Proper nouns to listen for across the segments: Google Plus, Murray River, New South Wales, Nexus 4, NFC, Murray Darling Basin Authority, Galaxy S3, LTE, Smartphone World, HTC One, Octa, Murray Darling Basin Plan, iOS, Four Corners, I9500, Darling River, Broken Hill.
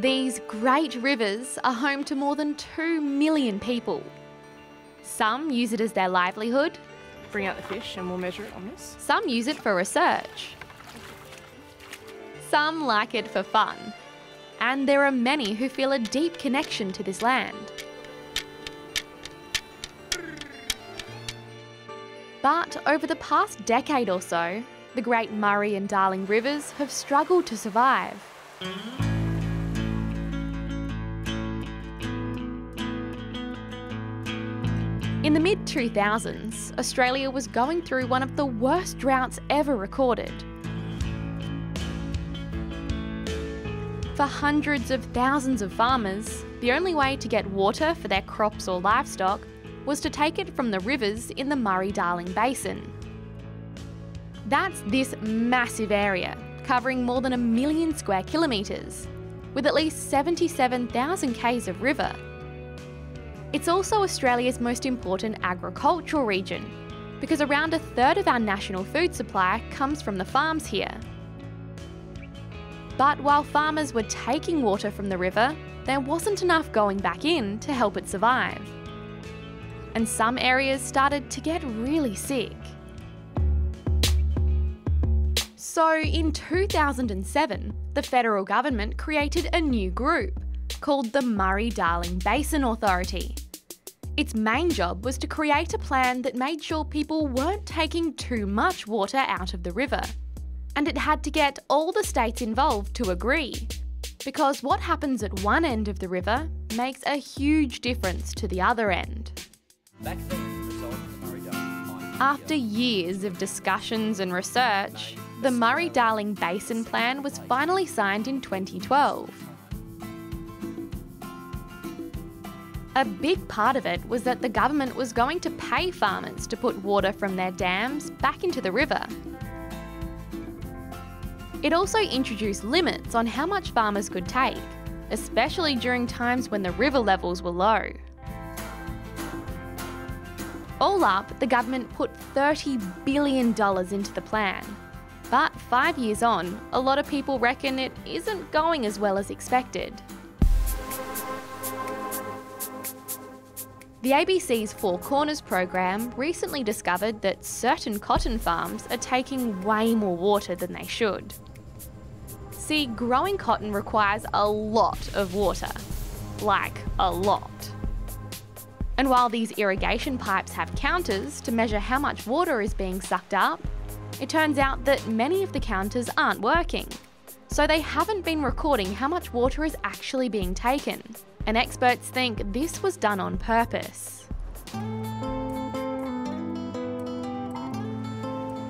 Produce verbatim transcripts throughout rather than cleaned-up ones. These great rivers are home to more than two million people. Some use it as their livelihood. Bring out the fish and we'll measure it on this. Some use it for research. Some like it for fun. And there are many who feel a deep connection to this land. But over the past decade or so, the great Murray and Darling rivers have struggled to survive. In the mid two thousands, Australia was going through one of the worst droughts ever recorded. For hundreds of thousands of farmers, the only way to get water for their crops or livestock was to take it from the rivers in the Murray Darling Basin. That's this massive area, covering more than a million square kilometres, with at least seventy-seven thousand k's of river. It's also Australia's most important agricultural region, because around a third of our national food supply comes from the farms here. But while farmers were taking water from the river, there wasn't enough going back in to help it survive. And some areas started to get really sick. So in two thousand seven, the federal government created a new group, called the Murray Darling Basin Authority. Its main job was to create a plan that made sure people weren't taking too much water out of the river. And it had to get all the states involved to agree, because what happens at one end of the river makes a huge difference to the other end. Back then, the result of the Murray-Darling mine. After years of discussions and research, the Murray-Darling Basin Plan was finally signed in twenty twelve. A big part of it was that the government was going to pay farmers to put water from their dams back into the river. It also introduced limits on how much farmers could take, especially during times when the river levels were low. All up, the government put thirty billion dollars into the plan. But five years on, a lot of people reckon it isn't going as well as expected. The A B C's Four Corners program recently discovered that certain cotton farms are taking way more water than they should. See, growing cotton requires a lot of water. Like, a lot. And while these irrigation pipes have counters to measure how much water is being sucked up, it turns out that many of the counters aren't working. So they haven't been recording how much water is actually being taken. And experts think this was done on purpose.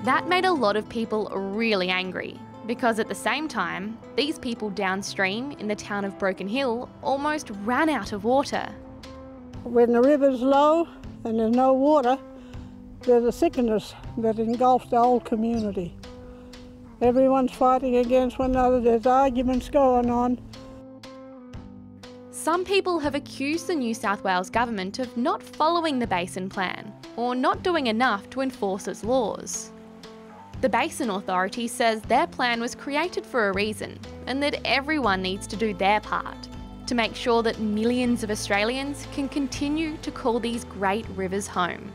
That made a lot of people really angry, because at the same time, these people downstream in the town of Broken Hill almost ran out of water. When the river's low and there's no water, there's a sickness that engulfs the whole community. Everyone's fighting against one another, there's arguments going on. Some people have accused the New South Wales government of not following the Basin Plan or not doing enough to enforce its laws. The Basin Authority says their plan was created for a reason and that everyone needs to do their part to make sure that millions of Australians can continue to call these great rivers home.